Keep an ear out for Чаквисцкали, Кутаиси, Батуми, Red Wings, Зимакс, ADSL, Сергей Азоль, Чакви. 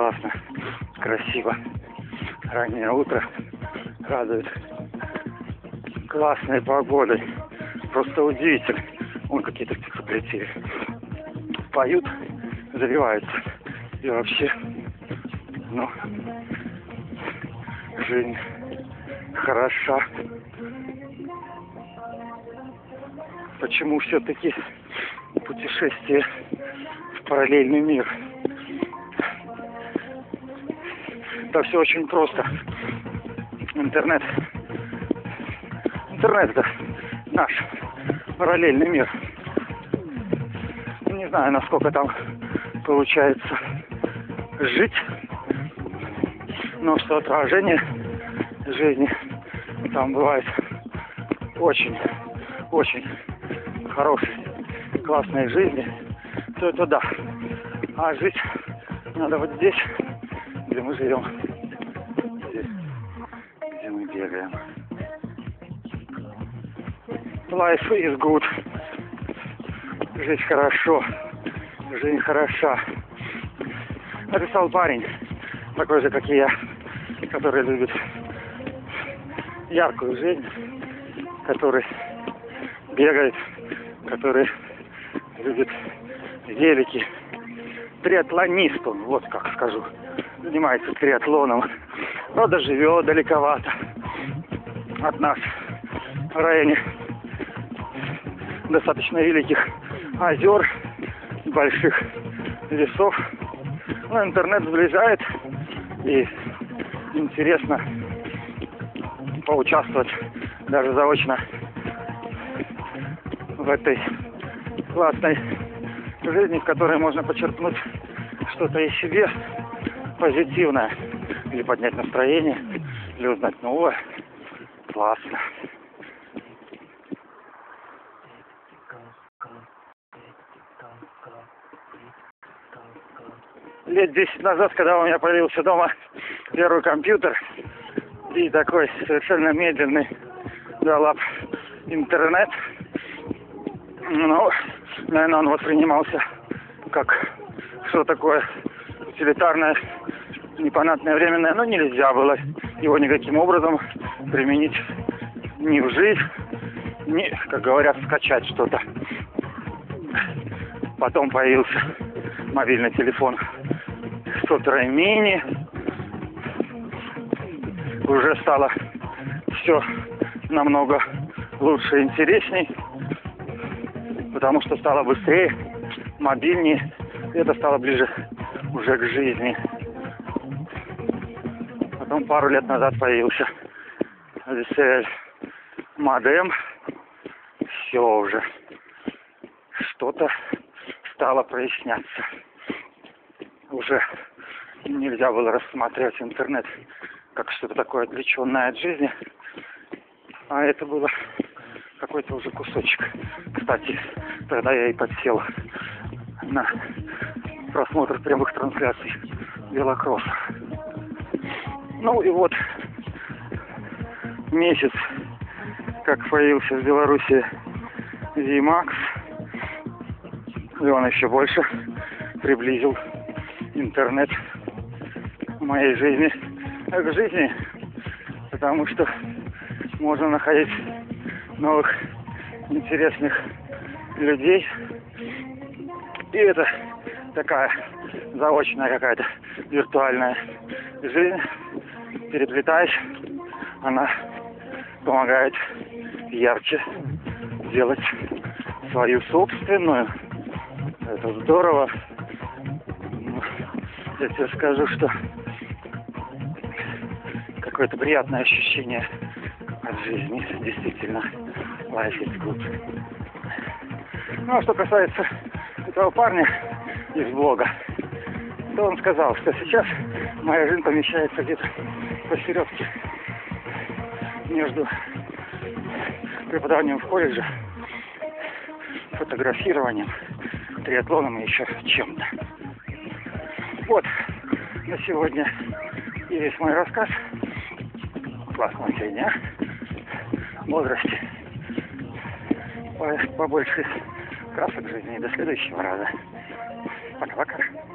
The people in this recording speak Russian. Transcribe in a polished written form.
классно, красиво. Раннее утро радует классной погодой. Просто удивительно. Вон какие-то птицы прилетели. Поют, завиваются. И вообще, ну, жизнь хороша. Почему все-таки путешествие в параллельный мир? Да все очень просто. Интернет, да. Наш параллельный мир. Не знаю, насколько там получается жить, но что отражение жизни там бывает очень хорошей, классной жизни, то это да. А жить надо вот здесь, где мы живем, здесь, где мы бегаем. Life is good. Жить хорошо. Жизнь хороша. Написал парень, такой же, как и я, который любит яркую жизнь, который бегает, который любит велики. Триатлонист он, вот как скажу. Занимается триатлоном. Но живет далековато от нас в районе достаточно великих озер, больших лесов. Но интернет сближает, и интересно поучаствовать даже заочно в этой классной жизни, в которой можно почерпнуть что-то из себе позитивное, или поднять настроение, или узнать новое. Классно. Лет 10 назад, когда у меня появился дома первый компьютер и такой совершенно медленный диалап интернет, ну, наверное, он воспринимался как что такое утилитарное, непонятное, временное, но нельзя было его никаким образом применить ни в жизнь, ни, как говорят, скачать что-то. Потом появился мобильный телефон Сотра мини, уже стало все намного лучше и интересней, потому что стало быстрее, мобильнее, и это стало ближе уже к жизни. Потом пару лет назад появился ADSL модем, все уже что-то стало проясняться. Уже нельзя было рассматривать интернет как что-то такое отвлеченное от жизни, а это было какой-то уже кусочек. Кстати, тогда я и подсел на просмотр прямых трансляций велокросса. Ну и вот месяц, как появился в Беларуси Зимакс, и он еще больше приблизил интернет в моей жизни к жизни, потому что можно находить новых интересных людей, и это такая заочная какая-то виртуальная жизнь, переплетаясь, она помогает ярче делать свою собственную. Это здорово. Я тебе скажу, что какое-то приятное ощущение от жизни, действительно, life is good. Ну, а что касается этого парня из блога, то он сказал, что сейчас моя жизнь помещается где-то посередке между преподаванием в колледже, фотографированием, триатлоном и еще чем-то. Вот на сегодня и весь мой рассказ. Классного тебе дня, бодрости, побольше красок жизни. До следующего раза. Пока-пока.